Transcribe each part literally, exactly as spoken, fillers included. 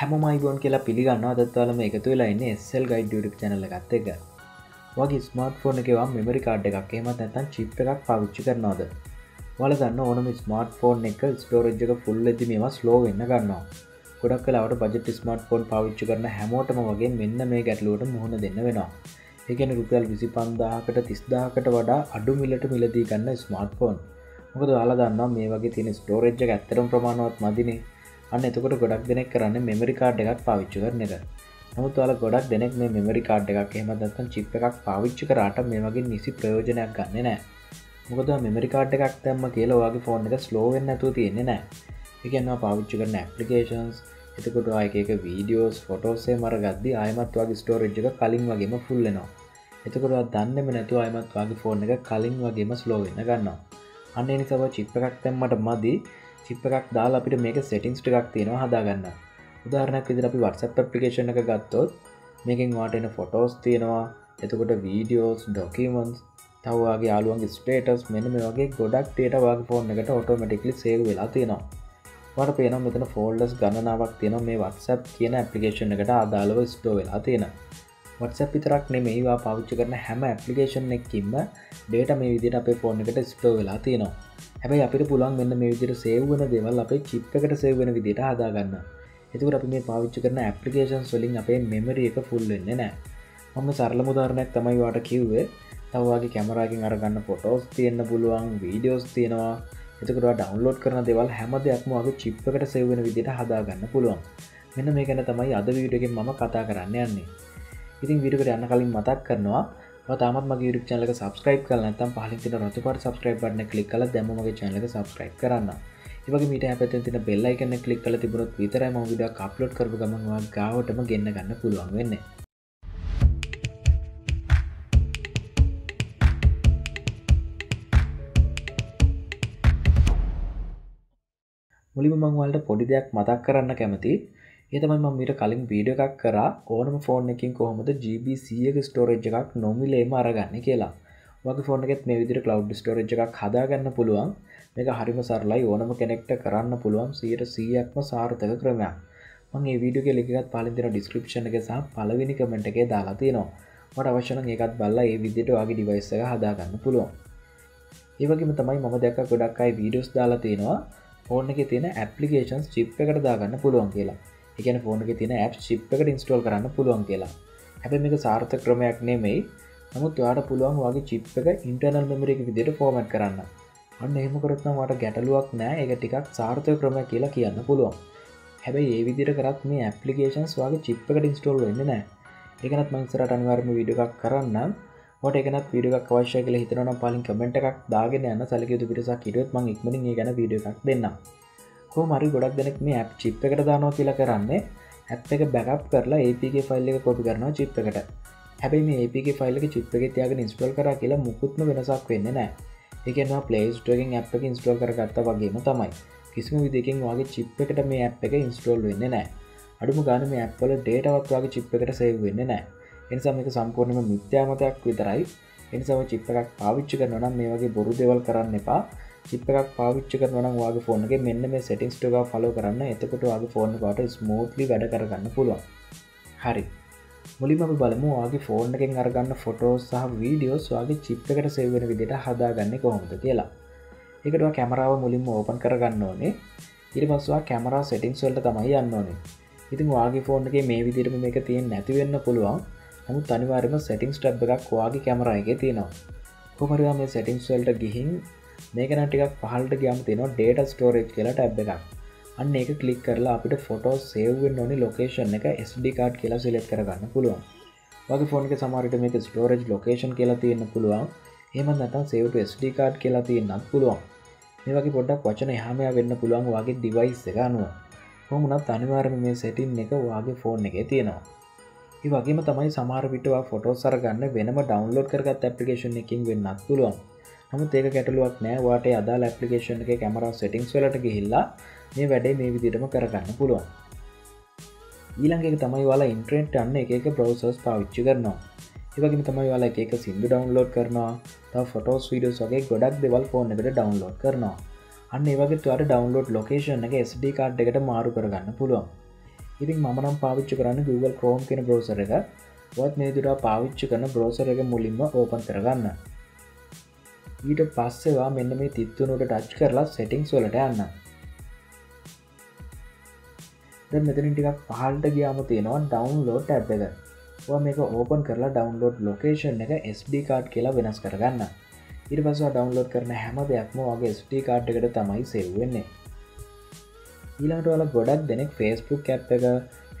හැමෝමයි ගොන් කියලා පිළිගන්නවා. අදත් ඔයාලා මේ එකතු වෙලා ඉන්නේ S L Guide YouTube channel එකත් එක්ක. ඔයාගේ smartphone එකේ වම් memory card එකක් එහෙමත් නැත්නම් chip එකක් පාවිච්චි කරනවද? ඔයාලා දන්න ඕනම smartphone එක storage එක full වෙද්දි මේවා slow වෙන්න ගන්නවා. ගොඩක් වෙලාවට budget smartphone පාවිච්චි කරන හැමෝටම වගේ මෙන්න මේ ගැටලුවට මුහුණ දෙන්න වෙනවා. ඒ කියන්නේ රුපියල් විසිපන්දාහකට තිස්දාහකට වඩා අඩු මිලට මිලදී ගන්න smartphone. මොකද ඔයාලා දන්නවා මේ වගේ තියෙන storage එක ඇත්තටම ප්‍රමාණවත් මදිනේ. අන්න එතකොට ගොඩක් දෙනෙක් කරන්නේ මෙමරි කාඩ් එකක් පාවිච්චි කරන එක. නමුත් ඔයාලා ගොඩක් දෙනෙක් මේ මෙමරි කාඩ් එකක් එහෙමත් නැත්නම් chip එකක් පාවිච්චි කරාට මේ වගේ නිසි ප්‍රයෝජනයක් ගන්නෙ නැහැ. මොකද ඔයා මෙමරි කාඩ් එකක් දැම්ම කියලා ඔයාගේ ෆෝන් එක slow වෙන්නේ නැතුව තියෙන්නේ නැහැ. ඒ කියන්නේ ඔයා පාවිච්චි කරන applications, එතකොට ඔයා එක එක videos, photos එහෙම අරගද්දී ආයෙමත් ඔයාගේ storage එක කලින් වගේම full වෙනවා. එතකොට ඔයා දන්නේම නැතුව ආයෙමත් ඔයාගේ ෆෝන් එක කලින් වගේම slow වෙන්න ගන්නවා. අන්න ඒ නිසා ඔයා chip එකක් දැම්මට මදි chip එකක් දාලා අපිට මේක settings ටිකක් තියෙනවා හදා ගන්න. උදාහරණයක් විදිහට අපි WhatsApp application එක ගත්තොත් මේකෙන් වාට එන photos තියෙනවා, එතකොට videos, documents, තව ඔයාගේ යාළුවන්ගේ status මෙන්න මේ වගේ ගොඩක් data ඔයාගේ phone එකට automatically save වෙලා තියෙනවා. ඔයාලට පේනවා මෙතන folders ගණනාවක් තියෙනවා මේ WhatsApp කියන application එකට අදාළව store වෙලා තියෙනවා. WhatsApp විතරක් නෙමෙයි ඔයා පාවිච්චි කරන හැම application එකකින්ම data මේ විදිහට අපේ phone එකට store වෙලා තියෙනවා. හැබැයි අපිට පුළුවන් මෙන්න මේ විදිහට save වෙන දේවල් අපේ chip එකට save වෙන විදිහට හදා ගන්න. එතකොට අපි මේ පාවිච්චි කරන applications වලින් අපේ memory එක full වෙන්නේ නැහැ. මම සරලම උදාහරණයක් තමයි ඔයාලට කිව්වේ. තව ඔයාගේ camera එකෙන් අරගන්න photos තියෙන්න පුළුවන්, videos තියෙනවා. එතකොට ඔයා download කරන දේවල් හැම දෙයක්ම ඔයාගේ chip එකට save වෙන විදිහට හදා ගන්න පුළුවන්. මෙන්න මේ ගැන තමයි අද video එකෙන් මම කතා කරන්න යන්නේ. ඉතින් video එකට යන්න කලින් මතක් කරනවා තාමත් මගේ YouTube channel එක subscribe කරලා නැත්නම් පහලින් තියෙන රතු පාට subscribe button එක click කරලා දැම්ම මගේ channel එක subscribe කරන්න. ඒ වගේම ඊට හැපැත්තෙන් තියෙන bell icon එක click කරලා තිබුණොත් විතරයි මම video එක upload කරපු ගමන් ඔයාලා ගාවටම ගෙන්න ගන්න පුළුවන් වෙන්නේ. මුලින්ම මම ඔයාලට පොඩි දෙයක් මතක් කරන්න කැමතියි. ඒ තමයි මම ඊට කලින් වීඩියෝ එකක් කරා ඕනම ෆෝන් එකකින් කොහොමද G B C එක ස්ටෝරේජ් එකක් නොමිලේම අරගන්නේ කියලා. ඔයාගේ ෆෝන් එකෙත් මේ විදිහට cloud storage එකක් හදාගන්න පුළුවන්. මේක හරිම සරලයි ඕනම කෙනෙක්ට කරන්න පුළුවන් සීයට සීයක්ම සාර්ථක ක්‍රමයක්. මම මේ වීඩියෝ එකේ link එකත් පහලින් දෙන description එකේ සහ පළවෙනි comment එකේ දාලා තියෙනවා. ඔයාට අවශ්‍ය නම් ඒකත් බලලා මේ විදිහට ඔයාගේ device එක හදාගන්න පුළුවන්. ඒ වගේම තමයි මම දැක්ක ගොඩක් අය videos දාලා තියෙනවා ෆෝන් එකේ තියෙන applications chip එකට දාගන්න පුළුවන් කියලා. ඒ කියන්නේ ෆෝන් එකේ තියෙන apps chip එකට install කරන්න පුළුවන් කියලා. හැබැයි මේක සාර්ථක ක්‍රමයක් නෙමෙයි. නමුත් ඔයාට පුළුවන් ඔයාගේ chip එක internal memory එක විදිහට format කරන්න. අන්න එහෙම කරොත් නම් ඔයාට ගැටලුවක් නෑ. ඒක ටිකක් සාර්ථක ක්‍රමයක් කියලා කියන්න පුළුවන්. හැබැයි මේ විදිහට කරත් මේ applications ඔයාගේ chip එකට install වෙන්නේ නෑ. ඒකනත් මම ඉස්සරහට අනිවාර්යයෙන්ම වීඩියෝ එකක් කරන්නම්. ඔයාට ඒකනත් වීඩියෝ එකක් අවශ්‍ය කියලා හිතනවා නම් පහලින් comment එකක් දාගෙන යන්න සැලකිය යුතු පිටසක් හිටියොත් මම ඉක්මනින් ඒ ගැන වීඩියෝ එකක් දෙන්නම්. කොහොමරි ගොඩක් දෙනෙක් මේ app chip එකට දානවා කියලා කරන්නේ app එක backup කරලා A P K ෆයිල් එක copy කරනවා chip එකට. හැබැයි මේ A P K ෆයිල් එක chip එකේ තියාගෙන install කරා කියලා මුකුත්ම වෙනසක් වෙන්නේ නැහැ. ඒ කියන්නේ ඔයා Play Store එකෙන් app එක install කරගත්තා වගේම තමයි. කිසිම විදිහකින් ඔයාගේ chip එකට මේ app එක install වෙන්නේ නැහැ. අඩුම ගානේ මේ app වල data වත් ඔයාගේ chip එකට save වෙන්නේ නැහැ. ඒ නිසා මේක සම්පූර්ණයෙන්ම මිත්‍යා මතයක් විතරයි. ඒ නිසා ඔය chip එකක් පාවිච්චි කරනවා නම් මේ වගේ බොරු දේවල් කරන්න එපා. chip එකක් පාවිච්චි කරනවා නම් ඔයාගේ ෆෝන් එකේ මෙන්න මේ settings ටික follow කරන්න. එතකොට ඔයාගේ ෆෝන් එකට smoothly වැඩ කරගන්න පුළුවන්. හරි. මුලින්ම අපි බලමු ඔයාගේ ෆෝන් එකෙන් අරගන්න photos සහ videos ඔයාගේ chip එකට save වෙන විදිහට හදාගන්නේ කොහොමද කියලා. ඒකට ඔයා කැමරාව මුලින්ම open කරගන්න ඕනේ. ඊට පස්සේ ඔයා camera settings වලට තමයි යන්න ඕනේ. ඉතින් ඔයාගේ ෆෝන් එකේ මේ විදිහටම මේක තියෙන්නේ නැති වෙන්න පුළුවන්. නමුත් අනිවාර්යයෙන්ම settings tab එකක් ඔයාගේ camera එකේ තියෙනවා. කොහොම හරි මේ settings වලට ගිහින් මේක නම් ටිකක් පහළට ගියාම තියෙනවා data storage කියලා tab එකක්. අන්න ඒක click කරලා අපිට photos save වෙන්න ඕනේ location එක S D card කියලා select කරගන්න පුළුවන්. ඔයාගේ phone එකේ සමහර විට මේක storage location කියලා තියෙන්න පුළුවන්. එහෙම නැත්නම් save to S D card කියලා තියෙන්නත් පුළුවන්. මේ වගේ පොඩ්ඩක් වචන එහා මෙහා වෙන්න පුළුවන් ඔයාගේ device එක අනුව. කොහොම වුණත් අනිවාර්යයෙන්ම මේ setting එක ඔයාගේ phone එකේ තියෙනවා. ඒ වගේම තමයි සමහර විට ඔයා photos අරගන්න වෙනම download කරගත් application එකකින් වෙන්නත් පුළුවන්. නමුත් ඒක ගැටලුවක් නෑ. ඔයාට ඒ අදාළ ඇප්ලිකේෂන් එකේ කැමරා සෙටින්ග්ස් වලට ගිහිල්ලා මේ වැඩේ මේ විදිහටම කරගන්න පුළුවන්. ඊළඟ එක තමයි ඔයාලා ඉන්ටර්නෙට් යන එක එක බ්‍රවුසර්ස් පාවිච්චි කරනවා. ඒ වගේම තමයි ඔයාලා එක එක සින්දු ඩවුන්ලෝඩ් කරනවා. තව ෆොටෝස් වීඩියෝස් වගේ ගොඩක් දේවල් ෆෝන් එකට ඩවුන්ලෝඩ් කරනවා. අන්න ඒ වගේත් ඔයාට ඩවුන්ලෝඩ් ලොකේෂන් එක S D කාඩ් එකට මාරු කරගන්න පුළුවන්. ఇది మనం పావించుకురాని గూగుల్ క్రోమ్ కిన బ్రౌజర్ ఇద వత్ నేదురా పావించుకున్న బ్రౌజర్ ಗೆ ಮೂಲಿಂಬ ಓಪನ್ ತರಗನ್ನ ඊට පස්සේ වා මෙන්න මේ තිත්තුන උඩ ටච් කරලා සෙටින්ග්ස් වලට යන්න. දැන් මෙතනින් ටිකක් පහළට ගියාම තියෙනවා download tab එක. ඔයා මේක open කරලා download location එක S D card කියලා වෙනස් කරගන්න. ඊට පස්සේ download කරන හැම දෙයක්ම ඔයාගේ S D card එකට තමයි save වෙන්නේ. ඊළඟට ඔයාලා ගොඩක් දෙනෙක් Facebook app එක,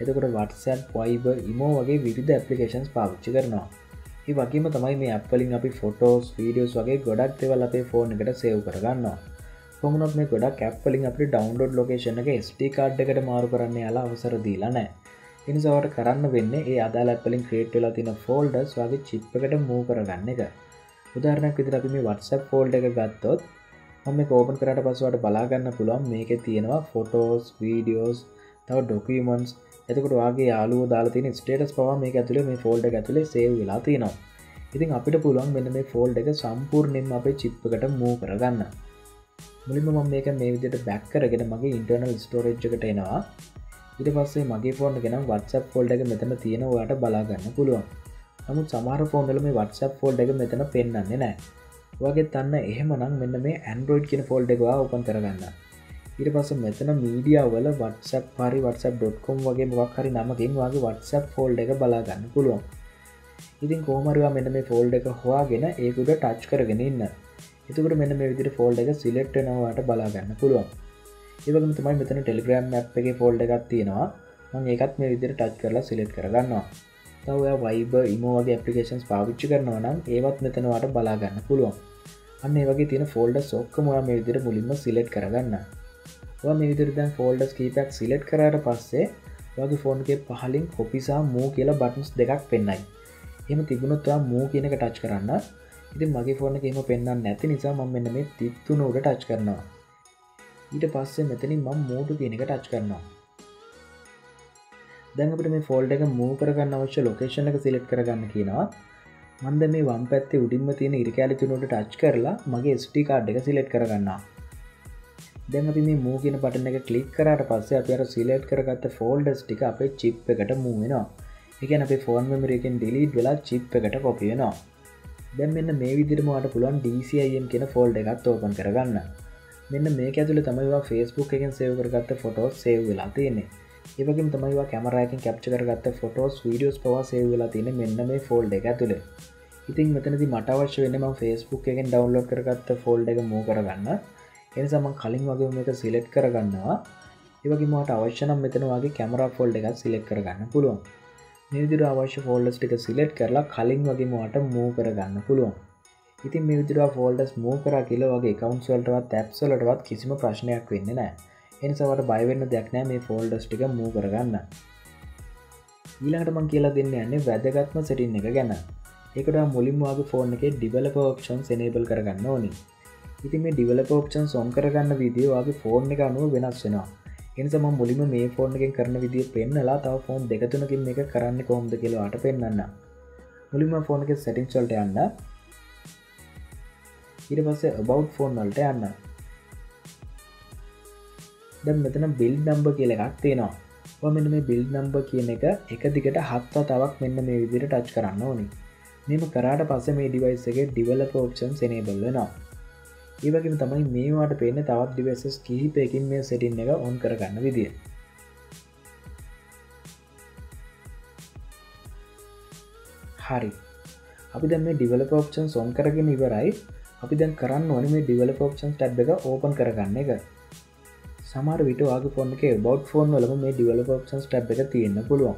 එතකොට WhatsApp, Viber, Imo වගේ විවිධ applications පාවිච්චි කරනවා. ये वकीम तमाई में ऐपलिंग अभी फोटोस वीडियोस वगैरह गोडाक देवल अपने फोन गट सेव करगा फोन अपने गोडाक ऐपलिंग अपनी डाउनलोड लोकेशन के एसडी कार्ड गट मार्परने अला अवसर दीलाने इन सवर करन्न वेन्ने ये आदाल ऐपलिंग क्रिएट वेला तीन फोल्डर्स वागे चिप गट मूव करगाने का उदाहरणक इधर अभी मैं व्हाट्सएप फोल्डर के गत्तोत हम एक ओपन कराट पासवर्ड बला गन्न पुलम मेके तीनवा फोटोस वीडियोस तव डॉक्यूमेंट्स එතකොට ඔයාගේ යාළුවෝ දාලා තියෙන ස්ටේටස් පවා මේක ඇතුලේ මේ ෆෝල්ඩර් එක ඇතුලේ සේව් වෙලා තියෙනවා. ඉතින් අපිට පුළුවන් මෙන්න මේ ෆෝල්ඩර් එක සම්පූර්ණයෙන්ම අපේ chip එකට move කරගන්න. මුලින්ම මම මේක මේ විදිහට back කරගෙන මගේ internal storage එකට එනවා. ඊට පස්සේ මගේ phone එක නම් WhatsApp folder එක මෙතන තියෙන ඔයාට බලා ගන්න පුළුවන්. නමුත් සමහර phone වල මේ WhatsApp folder එක මෙතන පෙන්වන්නේ නැහැ. ඔයාගෙත් අන්න එහෙමනම් මෙන්න මේ Android කියන folder එක ඔයා open කරගන්න. ඊට පස්සේ මෙතන මීඩියා වල WhatsApp හරි whatsapp dot com වගේ මොකක් හරි නමකින් ඔයාගේ WhatsApp folder එක බලා ගන්න පුළුවන්. ඉතින් කොහොම හරි ඔයා මෙන්න මේ folder එක හොයාගෙන ඒක උඩ ටච් කරගෙන ඉන්න. එතකොට මෙන්න මේ විදිහට folder එක select වෙනවා ඔයාට බලා ගන්න පුළුවන්. ඒ වගේම තමයි මෙතන Telegram app එකේ folder එකක් තියෙනවා. මම ඒකත් මේ විදිහට ටච් කරලා select කරගන්නවා. තව ඔයා Viber, Imo වගේ applications පාවිච්චි කරනවා නම් ඒවත් මෙතන ඔයාට බලා ගන්න පුළුවන්. අන්න ඒ වගේ තියෙන folders ඔක්කොම ඔයා මේ විදිහට මුලින්ම select කරගන්න. वह मे विधि फोल्डर्स की पैक सिलेक्ट कराया पास से वह फोन के पहाली कॉपी सा मूव के बटन्स देखा पेन एम तिगुन तो मूव की टच करना इतनी मगे फोन के पेन नैति निशा मम्मी में तिगुन टच करना इट पास से मेतनी मम मूड की टच करना दिन मैं फोल्डर का मूव करना वैसे लोकेशन का सिलेक्ट करना मंद में वंपे उड़ीम तीन इरकाली तीन टच करला मगे एसडी कार्ड का सिलेक्ट करना දැන් අපි මේ move කියන බටන් එක ක්ලික් කරාට පස්සේ අපි අර select කරගත්ත folders ටික අපේ chip එකට move වෙනවා. ඒ කියන්නේ අපේ phone memory එකෙන් delete වෙලා chip එකට copy වෙනවා. දැන් මෙන්න මේ විදිහටම ඔයාලට පුළුවන් D C I M කියන folder එකත් open කරගන්න. මෙන්න මේක ඇතුලේ තමයි ඔයා Facebook එකෙන් save කරගත්ත photos save වෙලා තියෙන්නේ. ඒ වගේම තමයි ඔයා camera එකෙන් capture කරගත්ත photos videos පවා save වෙලා තියෙන්නේ මෙන්න මේ folder එක ඇතුලේ. ඉතින් මෙතනදී මට අවශ්‍ය වෙන්නේ මම Facebook එකෙන් download කරගත්ත folder එක move කරගන්න. එනිසා මම කලින් වගේ මේක සිලෙක්ට් කරගන්නවා. ඒ වගේම ඔයාලට අවශ්‍ය නම් මෙතන ඔයාගේ කැමරා ෆෝල්ඩර් එකත් සිලෙක්ට් කරගන්න පුළුවන්. මේ විදිහට අවශ්‍ය ෆෝල්ඩර්ස් ටික සිලෙක්ට් කරලා කලින් වගේම ඔයාලට මූව් කරගන්න පුළුවන්. ඉතින් මේ විදිහට ඔයා ෆෝල්ඩර්ස් මූව් කරා කියලා ඔයාගේ accounts වලටවත් apps වලටවත් කිසිම ප්‍රශ්නයක් වෙන්නේ නැහැ. එනිසා ඔයාලට බය වෙන්න දෙයක් නැහැ මේ ෆෝල්ඩර්ස් ටික මූව් කරගන්න. ඊළඟට මම කියලා දෙන්න යන්නේ වැදගත්ම setting එක ගැන. ඒකට ඔයා මුලින්ම ඔයාගේ phone එකේ developer options enable කරගන්න ඕනේ. ඉතින් මේ developer options on කරගන්න විදිය ඔයාගේ phone එක අනුව වෙනස් වෙනවා. ඒ නිසා මම මුලින්ම මේ phone එකෙන් කරන විදිය පෙන්නලා තව phone දෙක තුනකින් මේක කරන්නේ කොහොමද කියලා ඔයාලට පෙන්නන්න. මුලින්ම phone එකේ settings වලට යන්න. ඊට පස්සේ about phone වලට යන්න. දැන් මෙතන build number කියලා එකක් තියෙනවා. ඔයා මෙන්න මේ build number කියන එක එක දිගට හත් වතාවක් මෙන්න මේ විදියට touch කරන්න ඕනේ. මේක කරාට පස්සේ මේ device එකේ developer options enable වෙනවා. ඒ වගේම තමයි මේවට පේන්නේ තවත් devices කිහිපයකින් මේ setting එක on කරගන්න විදිය. හරි. අපි දැන් මේ developer options on කරගෙන ඉවරයි. අපි දැන් කරන්න ඕනේ මේ developer options tab එක open කරගන්න එක. සමහර විට ඔයාගේ phone එකේ about phone වලම මේ developer options tab එක තියෙන්න පුළුවන්.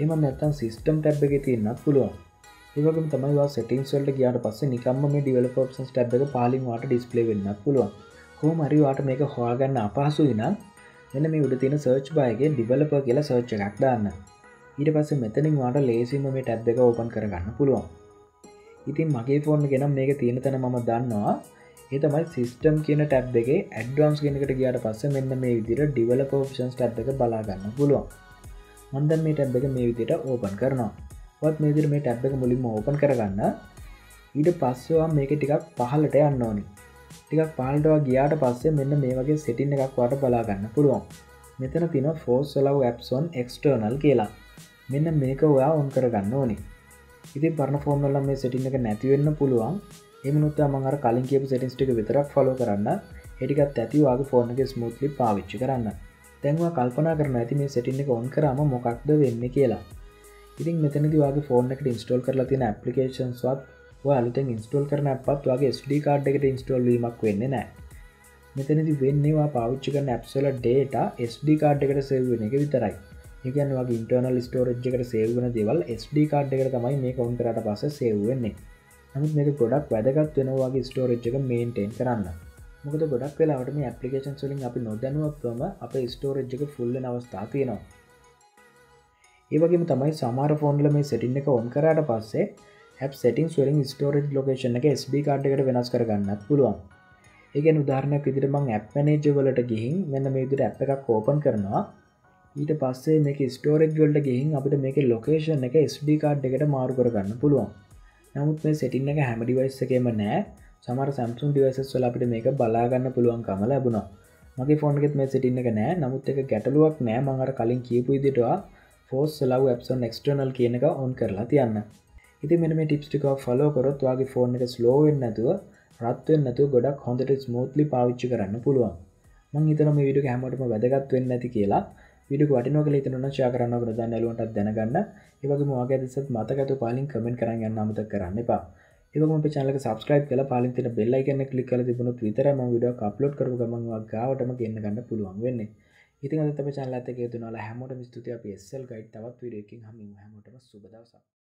එහෙම නැත්නම් system tab එකේ තියෙන්නත් පුළුවන්. ඒ වගේම තමයි ඔයා settings වලට ගියාට පස්සේ නිකම්ම මේ developer options tab එක පාලින් ඔයාට display වෙන්නත් පුළුවන්. කොහොම හරි ඔයාට මේක හොයාගන්න අපහසුයි නම් මෙන්න මේ උඩ තියෙන search bar එකේ developer කියලා search එකක් දාන්න. ඊට පස්සේ මෙතනින් ඔයාට ලේසියෙන්ම මේ tab එක open කරගන්න පුළුවන්. ඉතින් මගේ phone එකේ නම් මේක තියෙන තැන මම දන්නවා. ඒ තමයි system කියන tab එකේ advanced කියන එකට ගියාට පස්සේ මෙන්න මේ විදිහට developer options tab එක බලා ගන්න පුළුවන්. මම දැන් මේ tab එක මේ විදිහට open කරනවා. ඔත් මේ විදිහට මේ ටැබ් එක මුලින්ම ඕපන් කරගන්න. ඊට පස්සේ ඔයා මේක ටිකක් පහළට යන්න ඕනේ. ටිකක් පහළට ගියාට පස්සේ මෙන්න මේ වගේ setting එකක් ඔයාට බලා ගන්න පුළුවන්. මෙතන තියෙනවා force allow apps on external කියලා. මෙන්න මේක ඔයා on කරගන්න ඕනේ. ඉතින් පරණ ෆෝන් වල නම් මේ setting එක නැති වෙන්න පුළුවන්. එහෙම නුත් මම අර කලින් කියපු settings ටික විතරක් follow කරන්න. ඒ ටිකත් ඇති ඔයාගේ ෆෝන් එකේ smoothly පාවිච්චි කරන්න. දැන් ඔයා කල්පනා කරනවා ඇති මේ setting එක on කරාම මොකක්ද වෙන්නේ කියලා. ඉතින් මෙතනදී ඔයාගේ ෆෝන් එකට install කරලා තියෙන applications වත් वो अलुतें इंस्टॉल करना पत्गे एस डी कार्ड इंस्टॉल वीमकना मिथने वेन्नी पावच्छ ऐसा डेटा एस डी कार्ड सेवन के वितराई इक इंटरनल स्टोरेज सेवने वाल एस डी कार्ड मैं कौन कराट पास सेवने मेरे प्रोडक्ट वेदगा स्टोरेज मेंटेन कराना मुझे प्रोडक्ट आवट में एप्लीकेशन से आप नोदान आप स्टोरेज फुल अवस्था तीन इवागे तमाम सामार फोन में सेटिंग वन कराट पास ऐप सेटिंग्स वरिंग स्टोरेज लोकेशन के एसडी कार्ड के वेनास कर गणना පුළුවන්. ඒකෙන් උදාහරණයක් විදිහට මම app manager වලට ගිහින් මෙන්න මේ විදිහට app එකක් open කරනවා. ඊට පස්සේ මේකේ storage වලට ගිහින් අපිට මේකේ location එක S D card එකට මාරු කර ගන්න පුළුවන්. නමුත් මේ setting එක හැම device එකේම නැහැ. සමහර Samsung devices වල අපිට මේක බලා ගන්න පුළුවන්කම ලැබුණා. මගේ phone එකෙත් මේ setting එක නැහැ. නමුත් ඒක ගැටලුවක් නෑ. මම අර කලින් කියපු විදිහට force allow apps on external කියන එක on කරලා තියන්න. इतने मेन में टिप्स टिका फॉलो करो तो आगे फोन के स्लो रत्व गोड़ा हॉन्ट स्मूथली पावच्छ पुलवां मैं इतना मे वीडियो के हेमट में बेदगत्व के वीडियो को वाटन इतना चाकर दाने दनगंड इवाग आगे मत तो पालिंग कमेंट करेंगे नाम तक कराने पा इवाग मैं चैनल के सब्सक्राइब के पालिंग तेना बेल आइकन क्लिक कर ट्विटर मैं वीडियो को अपलोड करूँगा मैं गाँव में एन गंड पुलवांग वेन्नी इतना तब चैनल के हेमोट में स्तुति आप एस एल गाइड तब वीडियो की हम हेमोट में सुबह